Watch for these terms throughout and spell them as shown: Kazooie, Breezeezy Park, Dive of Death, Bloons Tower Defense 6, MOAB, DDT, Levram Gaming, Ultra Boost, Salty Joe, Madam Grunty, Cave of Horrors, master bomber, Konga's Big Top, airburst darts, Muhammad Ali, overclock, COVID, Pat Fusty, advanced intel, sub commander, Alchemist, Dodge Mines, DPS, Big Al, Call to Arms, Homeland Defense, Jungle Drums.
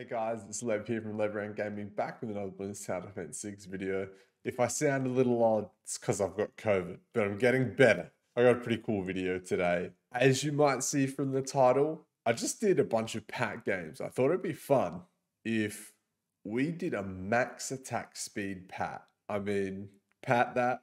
Hey guys, it's Lev here from Levram Gaming, back with another Bloons Tower Defense 6 video. If I sound a little odd, it's because I've got COVID, but I'm getting better. I got a pretty cool video today. As you might see from the title, I just did a bunch of pack games. I thought it'd be fun if we did a max attack speed pat. I mean, pat that.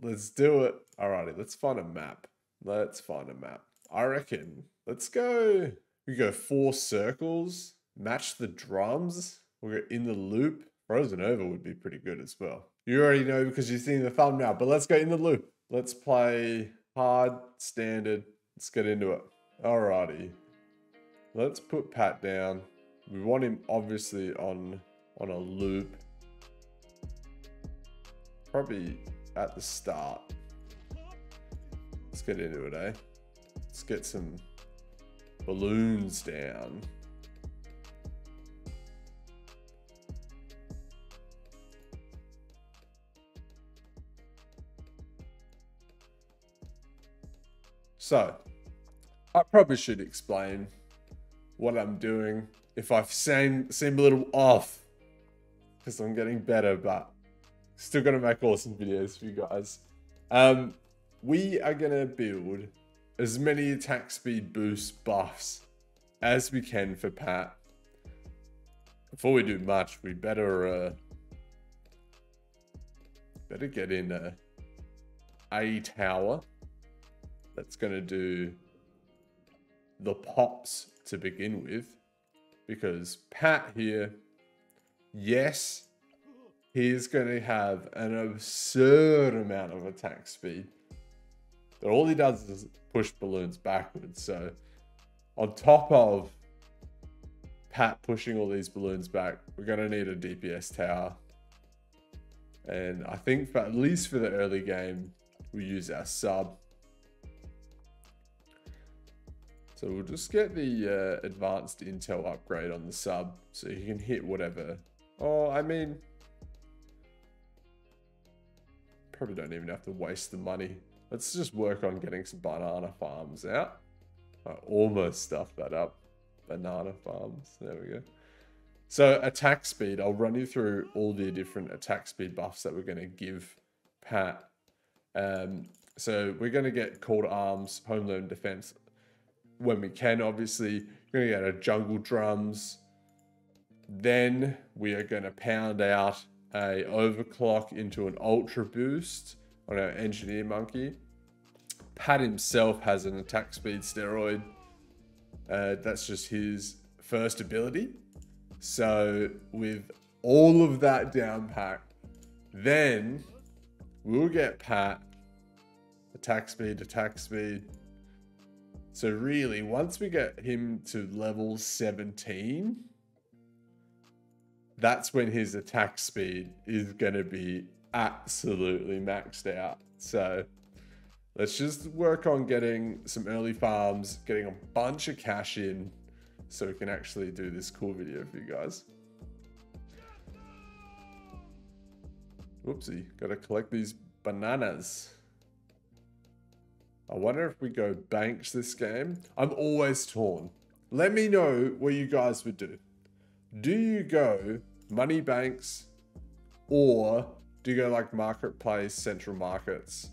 Let's do it. Alrighty, let's find a map. I reckon, let's go. We go 4 circles. Match the drums, we'll go in the loop. Frozen over would be pretty good as well. You already know because you've seen the thumbnail, but let's go in the loop. Let's play hard, standard. Let's get into it. Alrighty. Let's put Pat down. We want him obviously on a loop. Probably at the start. Let's get into it, eh? Let's get some balloons down. So, I probably should explain what I'm doing if I seem a little off, because I'm getting better, but still going to make awesome videos for you guys. We are going to build as many attack speed boost buffs as we can for Pat. Before we do much, we better get in a tower. That's going to do the pops to begin with, because Pat here, yes, he's going to have an absurd amount of attack speed, but all he does is push balloons backwards. So on top of Pat pushing all these balloons back, we're going to need a DPS tower. And I think for, at least for the early game, we use our sub. So we'll just get the advanced intel upgrade on the sub so you can hit whatever. Oh, I mean, probably don't even have to waste the money. Let's just work on getting some banana farms out. I almost stuffed that up. Banana farms, there we go. So attack speed, I'll run you through all the different attack speed buffs that we're gonna give Pat. So we're gonna get Call to Arms, Homeland Defense, when we can, obviously. We're going to get a Jungle Drums. Then we are going to pound out a overclock into an Ultra Boost on our Engineer Monkey. Pat himself has an attack speed steroid. That's just his first ability. So with all of that down packed, then we'll get Pat attack speed. So really, once we get him to level 17, that's when his attack speed is going to be absolutely maxed out. So let's just work on getting some early farms, getting a bunch of cash in so we can actually do this cool video for you guys. Whoopsie, got to collect these bananas. I wonder if we go banks this game. I'm always torn. Let me know what you guys would do. Do you go money banks, or do you go like marketplace, central markets?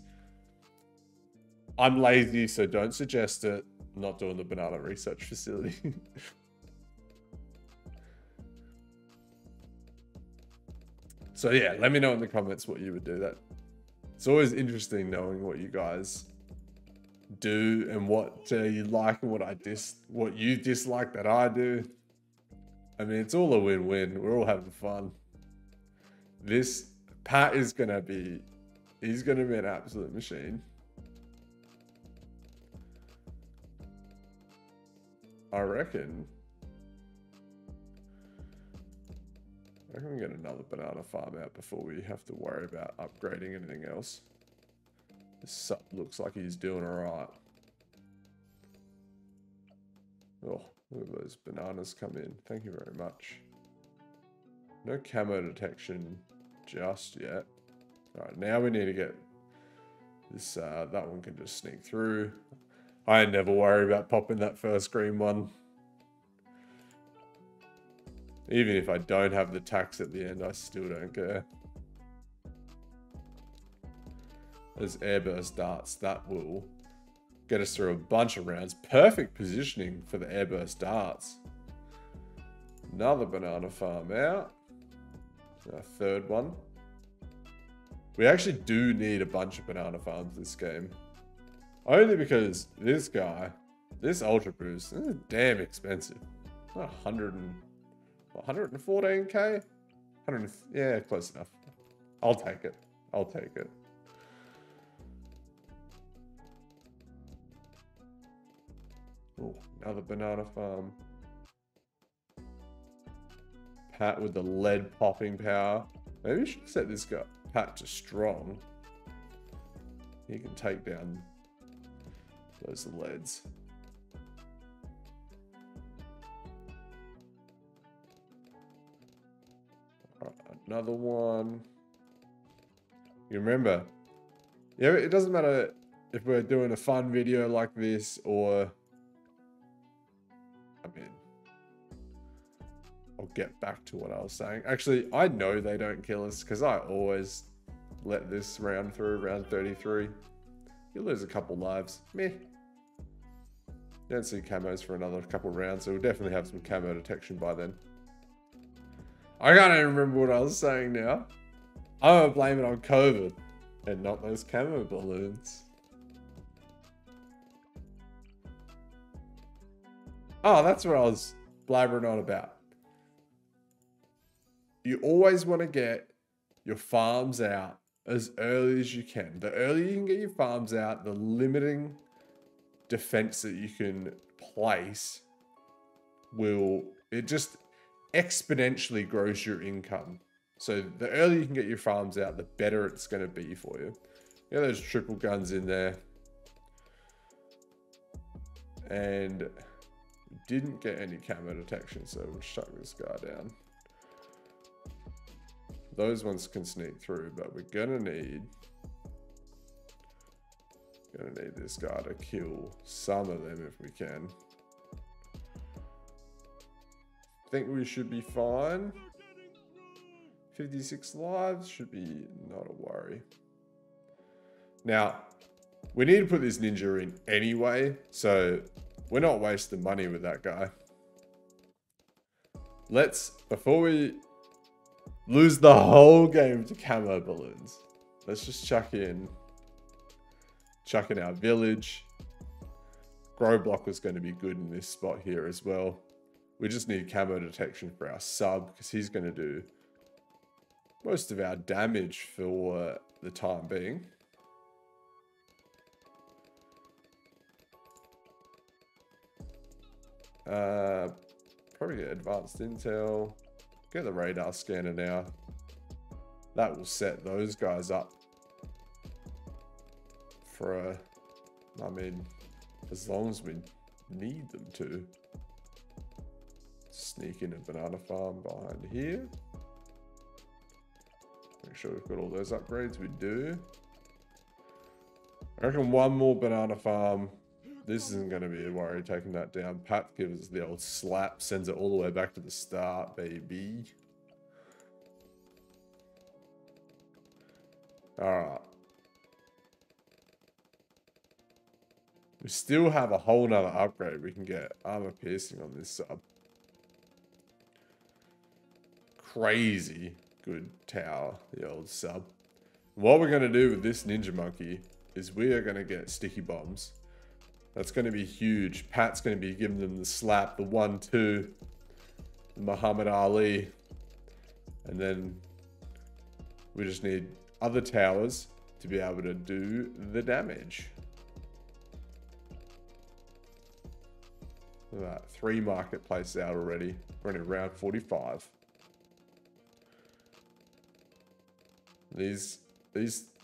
I'm lazy, so don't suggest it. I'm not doing the banana research facility. So yeah, let me know in the comments what you would do. That it's always interesting knowing what you guys do and what you like and what you dislike that I do. I mean, it's all a win-win. We're all having fun. This Pat is gonna be, he's gonna be an absolute machine. I reckon. I reckon we get another banana farm out before we have to worry about upgrading anything else. Sub looks like he's doing all right. Oh, look at those bananas come in. Thank you very much. No camo detection just yet. All right, now we need to get this. That one can just sneak through. I never worry about popping that first green one. Even if I don't have the tax at the end, I still don't care. There's airburst darts. That will get us through a bunch of rounds. Perfect positioning for the airburst darts. Another banana farm out. Our third one. We actually do need a bunch of banana farms this game. Only because this guy, this Ultra Boost, this is damn expensive. 114k? Yeah, close enough. I'll take it. I'll take it. Oh, another banana farm. Pat with the lead popping power. Maybe we should set this guy Pat to strong. He can take down those leads. All right, another one. You remember? Yeah, it doesn't matter if we're doing a fun video like this or. I mean, I'll get back to what I was saying. Actually, I know they don't kill us because I always let this round through, round 33. You lose a couple lives. Meh. Don't see camos for another couple rounds, so we'll definitely have some camo detection by then. I can't even remember what I was saying now. I'm going to blame it on COVID and not those camo balloons. Oh, that's what I was blabbering on about. You always want to get your farms out as early as you can. The earlier you can get your farms out, the limiting defense that you can place will, it just exponentially grows your income. So the earlier you can get your farms out, the better it's going to be for you. You know, those triple guns in there. And didn't get any camo detection, so we'll shut this guy down. Those ones can sneak through, but we're gonna need this guy to kill some of them if we can. I think we should be fine. 56 lives should be not a worry. Now, we need to put this ninja in anyway, so we're not wasting money with that guy. Let's, before we lose the whole game to camo balloons, let's just chuck in our village. Grow block is going to be good in this spot here as well. We just need camo detection for our sub because he's going to do most of our damage for the time being. Probably get advanced intel, get the radar scanner now. That will set those guys up for a, I mean, as long as we need them to. Sneak in a banana farm behind here. Make sure we've got all those upgrades. We do. I reckon one more banana farm. This isn't going to be a worry taking that down. Pat gives us the old slap, sends it all the way back to the start, baby. Alright. We still have a whole nother upgrade. We can get armor piercing on this sub. Crazy good tower, the old sub. What we're going to do with this ninja monkey is we are going to get sticky bombs. That's going to be huge. Pat's going to be giving them the slap, the 1-2, the Muhammad Ali. And then we just need other towers to be able to do the damage. Look at that. 3 marketplaces out already. We're in round 45. These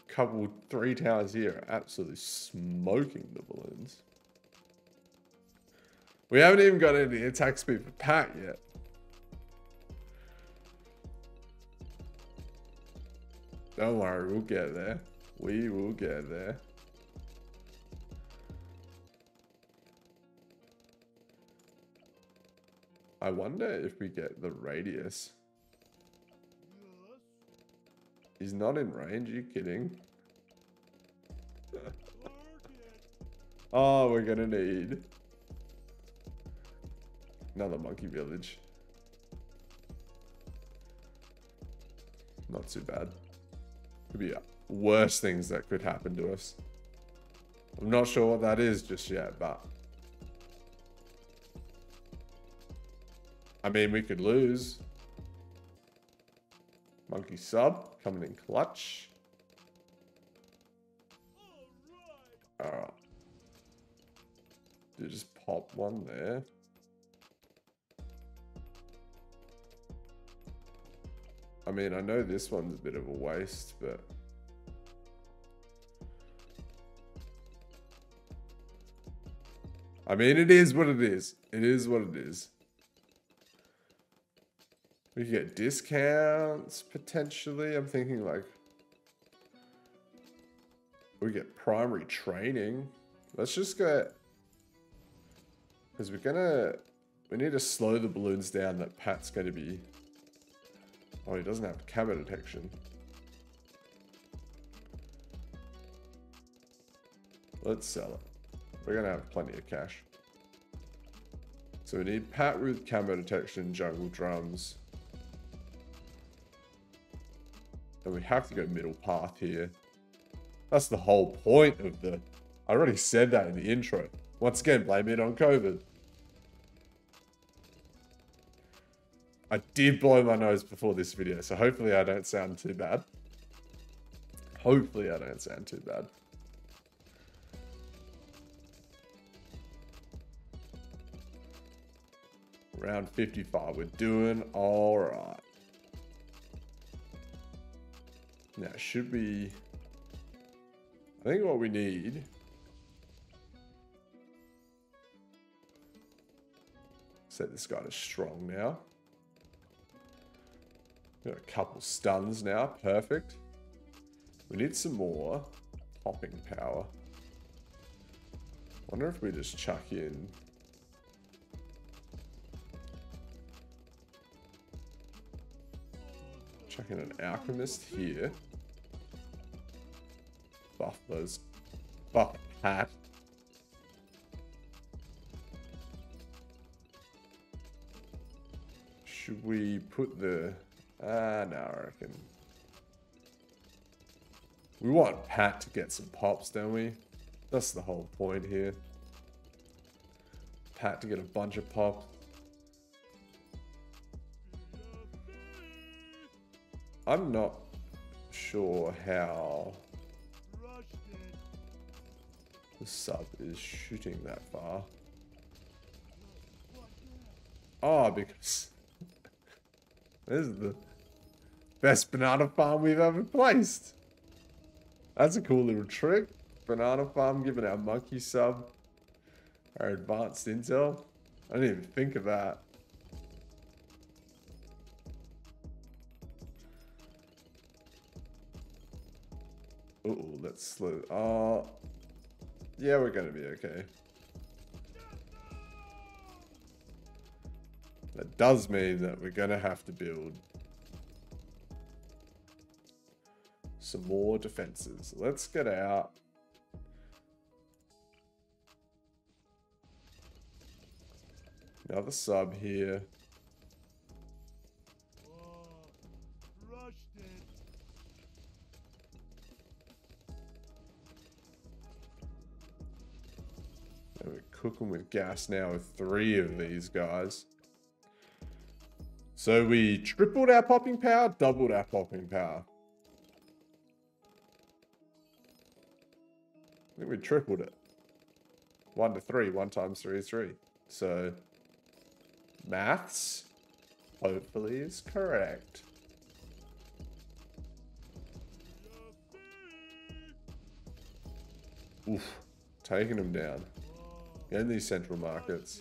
couple, 3 towers here are absolutely smoking the balloons. We haven't even got any attack speed for Pat yet. Don't worry, we'll get there. We will get there. I wonder if we get the radius. He's not in range, are you kidding? Oh, we're gonna need another monkey village. Not too bad. Could be worse things that could happen to us. I'm not sure what that is just yet, but I mean, we could lose. Monkey sub coming in clutch. All right. You just pop one there. I mean, I know this one's a bit of a waste, but I mean, it is what it is. It is what it is. We can get discounts, potentially. I'm thinking, like, we get primary training. Let's just go, because we're gonna, we need to slow the balloons down that Pat's gonna be. Oh, he doesn't have camera detection. Let's sell it. We're gonna have plenty of cash. So we need Pat with camera detection, jungle drums. And we have to go middle path here. That's the whole point of the... I already said that in the intro. Once again, blame it on COVID. I did blow my nose before this video, so hopefully I don't sound too bad. Hopefully I don't sound too bad. Round 55, we're doing all right. Now, should we... I think what we need set this guy to strong now. Got a couple stuns now, perfect. We need some more popping power. Wonder if we just chuck in. Chuck in an alchemist here. Buff those. Buff Pat. Should we put the... no, I reckon. We want Pat to get some pops, don't we? That's the whole point here. Pat to get a bunch of pops. I'm not sure how... the sub is shooting that far. Oh, because this is the best banana farm we've ever placed. That's a cool little trick. Banana farm giving our monkey sub our advanced intel. I didn't even think of that. Uh-oh, that's slow. Oh. Yeah, we're going to be okay. That does mean that we're going to have to build some more defenses. Let's get out. Another sub here. Cooking with gas now with 3 of these guys. So we tripled our popping power, doubled our popping power. I think we tripled it. 1 to 3, 1 times 3 is 3. So maths hopefully is correct. Oof, taking them down. In these central markets,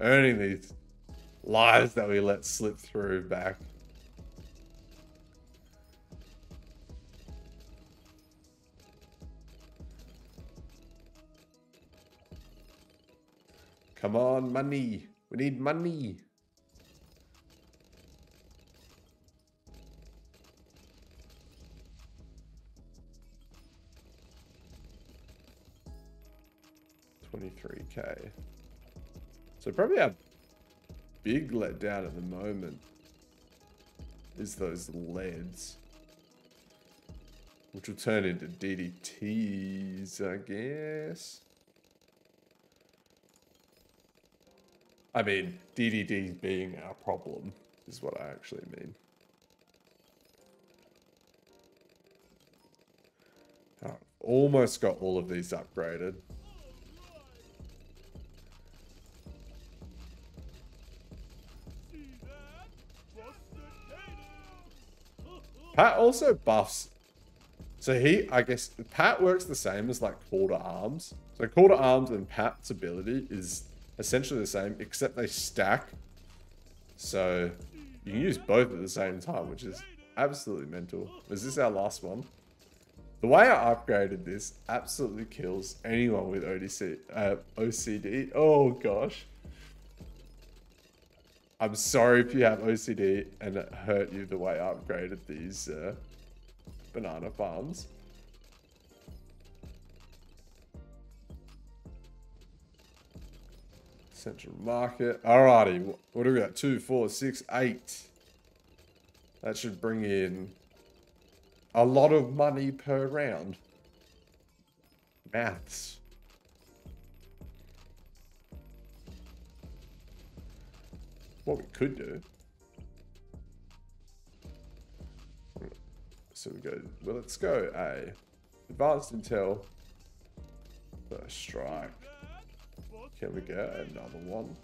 earning these lives that we let slip through back. Come on, money. We need money. Okay. So probably our big letdown at the moment is those leads, which will turn into DDTs, I guess. I mean, DDTs being our problem is what I actually mean. Oh, almost got all of these upgraded. Pat also buffs. So he, I guess, Pat works the same as like Call to Arms. So Call to Arms and Pat's ability is essentially the same, except they stack. So you can use both at the same time, which is absolutely mental. Is this our last one? The way I upgraded this absolutely kills anyone with OCD. Oh gosh. I'm sorry if you have OCD and it hurt you the way I upgraded these banana farms. Central market. Alrighty, what do we got? 2, 4, 6, 8. That should bring in a lot of money per round. Maths. What we could do. So we go, well, let's go advanced intel, first strike. Can we get another one?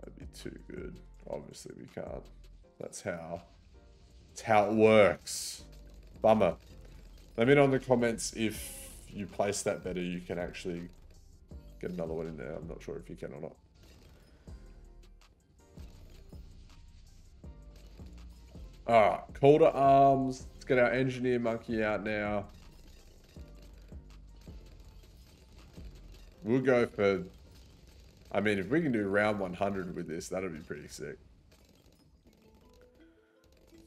That'd be too good. Obviously we can't. That's how it works. Bummer. Let me know in the comments if you place that better, you can actually get another one in there. I'm not sure if you can or not. Alright, Call to Arms. Let's get our engineer monkey out now. We'll go for... I mean, if we can do round 100 with this, that'll be pretty sick.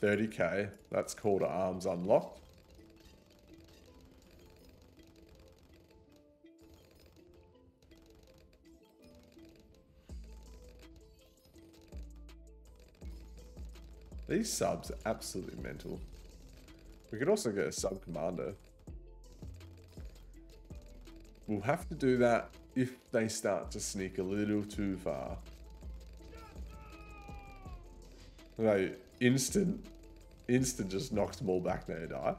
30k. That's Call to Arms unlocked. These subs are absolutely mental. We could also get a sub commander. We'll have to do that if they start to sneak a little too far. Like instant just knocks them all back, now you die.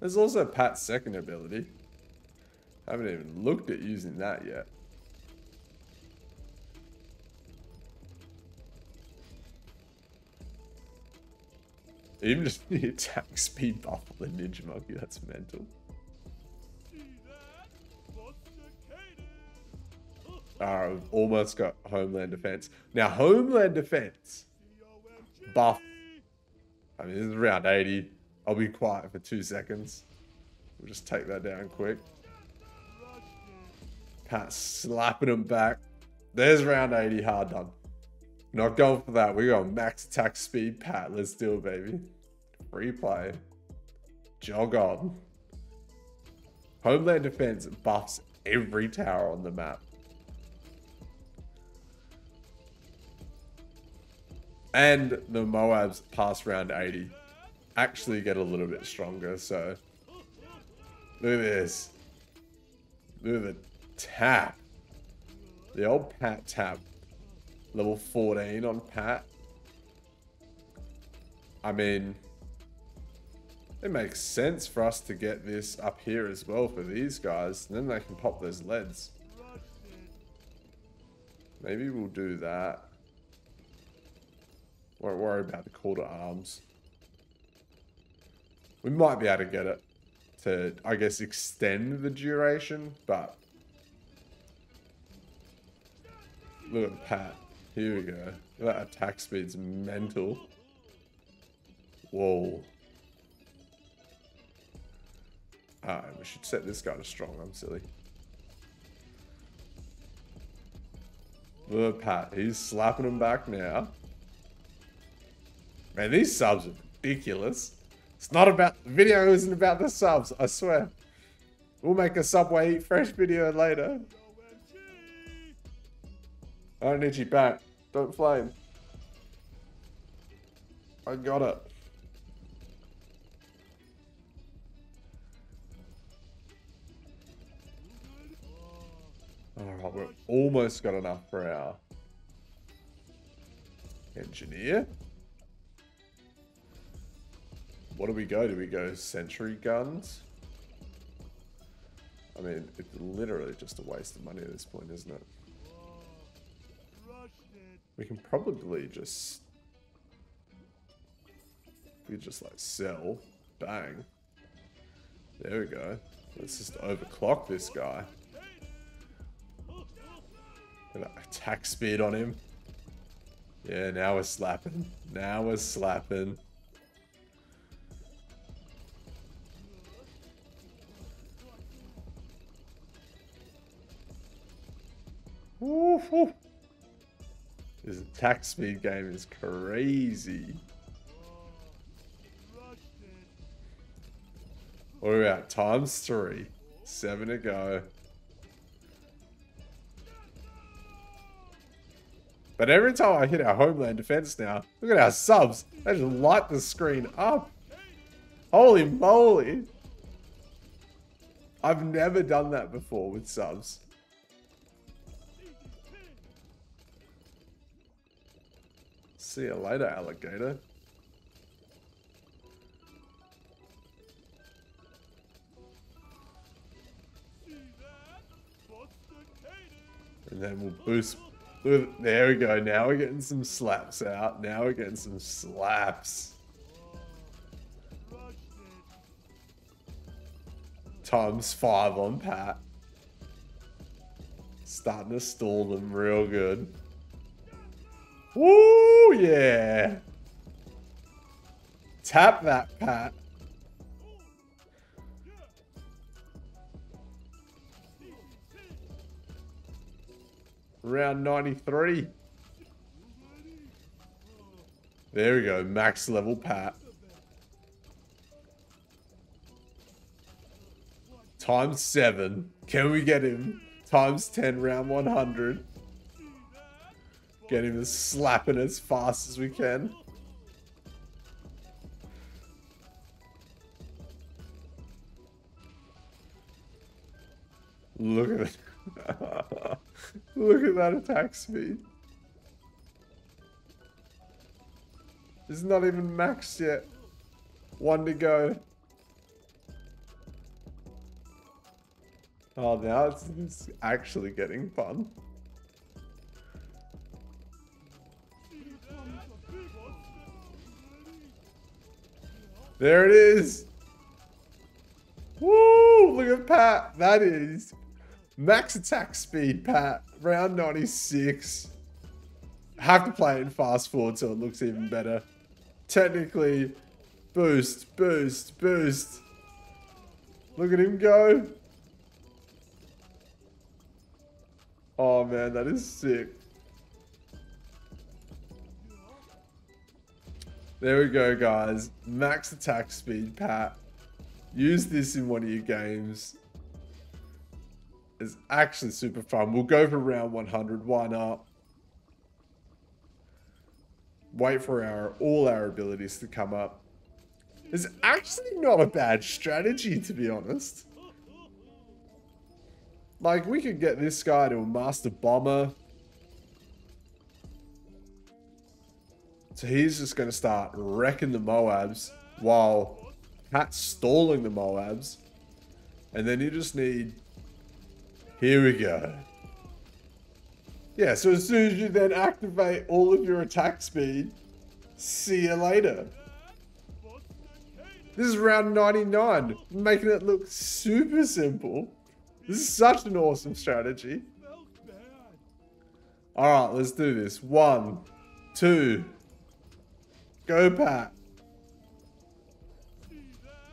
There's also Pat's second ability. I haven't even looked at using that yet. Even just the attack speed buff on the Ninja Monkey, that's mental. Alright, we've almost got Homeland Defense. Now, Homeland Defense buff. I mean, this is round 80. I'll be quiet for 2 seconds. We'll just take that down quick. Pat slapping him back. There's round 80, hard done. Not going for that. We're going max attack speed, Pat. Let's do it, baby. Free play. Jog on. Homeland Defense buffs every tower on the map. And the MOABs past round 80 actually get a little bit stronger. So look at this. Look at the tap. The old Pat tap. Level 14 on Pat. I mean, it makes sense for us to get this up here as well for these guys. And then they can pop those leads. Maybe we'll do that. Won't worry about the Call to Arms. We might be able to get it to, I guess, extend the duration. But look at Pat. Here we go. That attack speed's mental. Whoa. Alright, we should set this guy to strong. I'm silly. Look, Pat. He's slapping him back now. Man, these subs are ridiculous. It's not about... The video isn't about the subs, I swear. We'll make a Subway Eat Fresh video later. I don't need you back. Don't flame. I got it. Alright, we've almost got enough for our engineer. What do we go? Do we go sentry guns? I mean, it's literally just a waste of money at this point, isn't it? We can probably just... we just like sell. Bang. There we go. Let's just overclock this guy. An attack speed on him. Yeah, now we're slapping. Now we're slapping. Woof, woof. This attack speed game is crazy. What about times 3? 7 to go. But every time I hit our Homeland Defense now, look at our subs. They just light the screen up. Holy moly. I've never done that before with subs. See you later, alligator. And then we'll boost... there we go. Now we're getting some slaps out. Now we're getting some slaps. Times 5 on Pat. Starting to stall them real good. Woo, yeah. Tap that, Pat. Round 93. There we go. Max level Pat. Times 7. Can we get him? Times 10. Round 100. Get him slapping as fast as we can. Look at it. Look at that attack speed. It's not even maxed yet. 1 to go. Oh, now it's actually getting fun. There it is. Woo! Look at Pat. That is... max attack speed, Pat. Round 96. Have to play it in fast forward so it looks even better. Technically, boost, boost, boost. Look at him go. Oh man, that is sick. There we go, guys. Max attack speed, Pat. Use this in one of your games. Is actually super fun. We'll go for round 100. Why not? Wait for all our abilities to come up. It's actually not a bad strategy, to be honest. Like, we could get this guy to a master bomber. So he's just going to start wrecking the MOABs while Pat's stalling the MOABs. And then you just need... here we go. Yeah, so as soon as you then activate all of your attack speed, see you later. This is round 99, making it look super simple. This is such an awesome strategy. All right, let's do this. 1, 2. Go, Pat.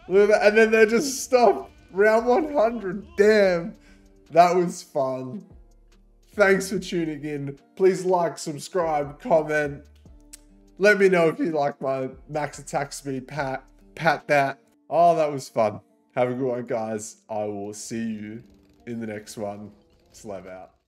Look at that. And then they just stopped. Round 100, damn. That was fun. Thanks for tuning in. Please like, subscribe, comment. Let me know if you like my max attack speed, Pat. Pat that. Oh, that was fun. Have a good one, guys. I will see you in the next one. Slab out.